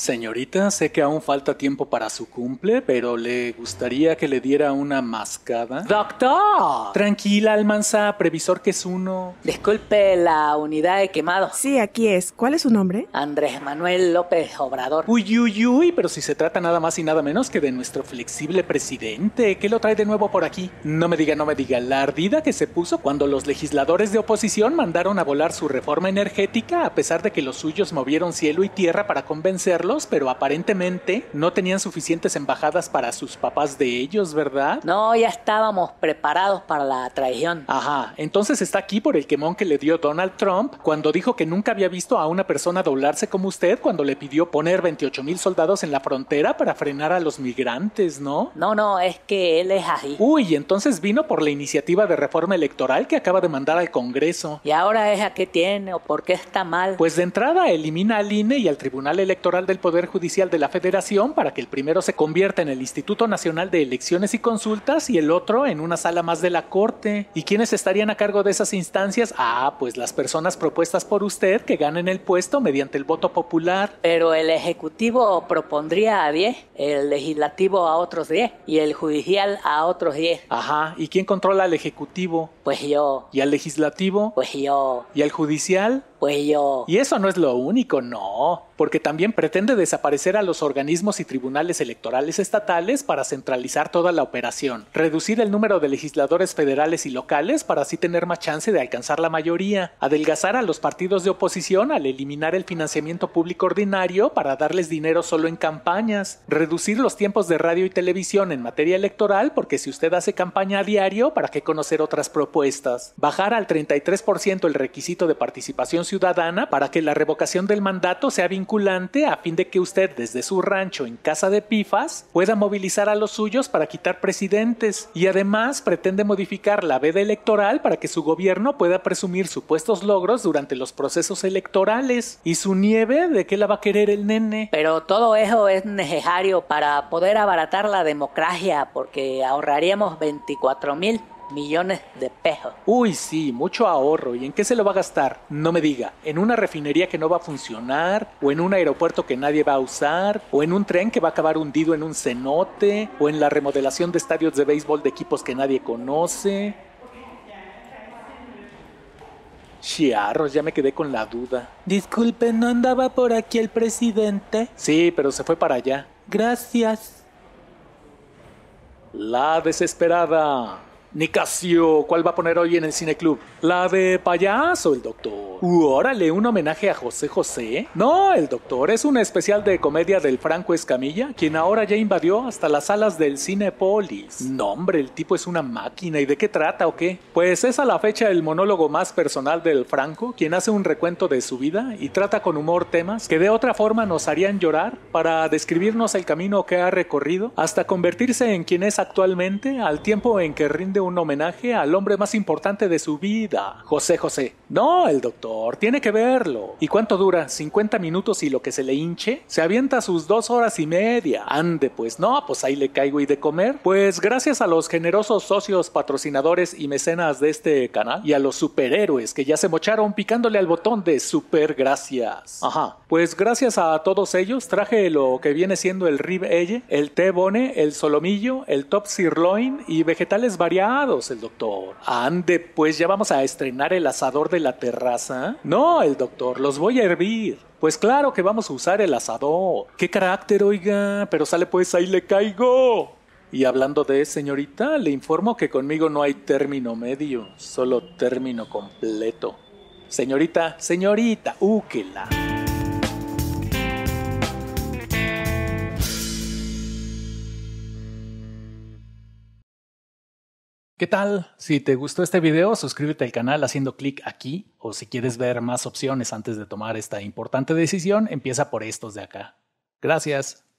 Señorita, sé que aún falta tiempo para su cumple, pero ¿le gustaría que le diera una mascada? ¡Doctor! Tranquila, Almanza, previsor que es uno. Disculpe, la unidad de quemado. Sí, aquí es. ¿Cuál es su nombre? Andrés Manuel López Obrador. Uy, uy, uy, pero si se trata nada más y nada menos que de nuestro flexible presidente. ¿Qué lo trae de nuevo por aquí? No me diga, la ardida que se puso cuando los legisladores de oposición mandaron a volar su reforma energética, a pesar de que los suyos movieron cielo y tierra para convencerlos, pero aparentemente no tenían suficientes embajadas para sus papás de ellos, ¿verdad? No, ya estábamos preparados para la traición. Ajá, entonces está aquí por el quemón que le dio Donald Trump cuando dijo que nunca había visto a una persona doblarse como usted cuando le pidió poner 28,000 soldados en la frontera para frenar a los migrantes, ¿no? No, es que él es así. Uy, entonces vino por la iniciativa de reforma electoral que acaba de mandar al Congreso. ¿Y ahora esa qué tiene o por qué está mal? Pues de entrada elimina al INE y al Tribunal Electoral del Poder Judicial de la Federación para que el primero se convierta en el Instituto Nacional de Elecciones y Consultas y el otro en una sala más de la Corte. ¿Y quiénes estarían a cargo de esas instancias? Ah, pues las personas propuestas por usted que ganen el puesto mediante el voto popular. Pero el Ejecutivo propondría a 10, el Legislativo a otros 10 y el Judicial a otros 10. Ajá, ¿y quién controla al Ejecutivo? Pues yo. ¿Y al Legislativo? Pues yo. ¿Y al Judicial? Pues yo. Y eso no es lo único, no, porque también pretende desaparecer a los organismos y tribunales electorales estatales para centralizar toda la operación, reducir el número de legisladores federales y locales para así tener más chance de alcanzar la mayoría, adelgazar a los partidos de oposición al eliminar el financiamiento público ordinario para darles dinero solo en campañas, reducir los tiempos de radio y televisión en materia electoral porque si usted hace campaña a diario, ¿para qué conocer otras propuestas? Bajar al 33% el requisito de participación ciudadana para que la revocación del mandato sea vinculante a fin de que usted desde su rancho en casa de pifas pueda movilizar a los suyos para quitar presidentes y además pretende modificar la veda electoral para que su gobierno pueda presumir supuestos logros durante los procesos electorales. ¿Y su nieve? ¿De qué la va a querer el nene? Pero todo eso es necesario para poder abaratar la democracia porque ahorraríamos 24,000 millones de pesos. Uy, sí, mucho ahorro. ¿Y en qué se lo va a gastar? No me diga, ¿en una refinería que no va a funcionar? ¿O en un aeropuerto que nadie va a usar? ¿O en un tren que va a acabar hundido en un cenote? ¿O en la remodelación de estadios de béisbol de equipos que nadie conoce? Chiarros, ya me quedé con la duda. Disculpe, ¿no andaba por aquí el presidente? Sí, pero se fue para allá. Gracias. La desesperada. Nicasio, ¿cuál va a poner hoy en el Cineclub? La de payaso, el doctor. Órale, ¿un homenaje a José José? No, el doctor, es un especial de comedia del Franco Escamilla, quien ahora ya invadió hasta las salas del Cinepolis. No, hombre, el tipo es una máquina. ¿Y de qué trata o qué? Pues es a la fecha el monólogo más personal del Franco, quien hace un recuento de su vida y trata con humor temas que de otra forma nos harían llorar para describirnos el camino que ha recorrido hasta convertirse en quien es actualmente al tiempo en que rinde un homenaje al hombre más importante de su vida, José José. No, el doctor, tiene que verlo. ¿Y cuánto dura? ¿50 minutos y lo que se le hinche? Se avienta sus 2 horas y media. Ande, pues no, pues ahí le caigo y de comer. Pues gracias a los generosos socios, patrocinadores y mecenas de este canal y a los superhéroes que ya se mocharon picándole al botón de super gracias. Ajá, pues gracias a todos ellos traje lo que viene siendo el ribeye, el T-bone, el solomillo, el top sirloin y vegetales variados. El doctor. Ande, pues ya vamos a estrenar el asador de la terraza. No, el doctor, los voy a hervir. Pues claro que vamos a usar el asador. ¡Qué carácter, oiga! Pero sale pues, ahí le caigo. Y hablando de señorita, le informo que conmigo no hay término medio, solo término completo. Señorita, úquela. ¿Qué tal? Si te gustó este video, suscríbete al canal haciendo clic aquí, o si quieres ver más opciones antes de tomar esta importante decisión, empieza por estos de acá. Gracias.